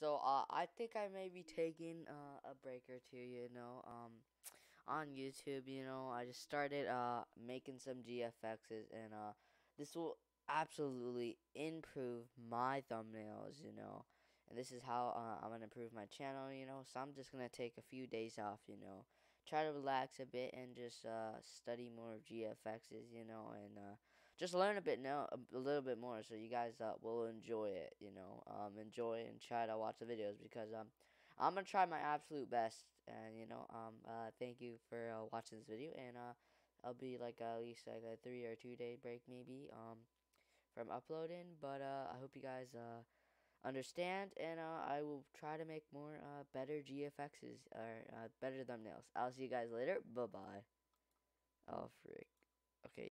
So I think I may be taking a break or two, on YouTube. I just started making some GFXs, and this will absolutely improve my thumbnails, and this is how I'm gonna improve my channel, so I'm just gonna take a few days off, try to relax a bit and just study more of GFXs, and just learn a little bit more, so you guys will enjoy it, enjoy and try to watch the videos, because I'm gonna try my absolute best. And thank you for watching this video, and I'll be like at least like a 3 or 2 day break maybe from uploading, but I hope you guys understand, and I will try to make more better GFXs or better thumbnails. I'll see you guys later. Bye bye. Oh, freak. Okay.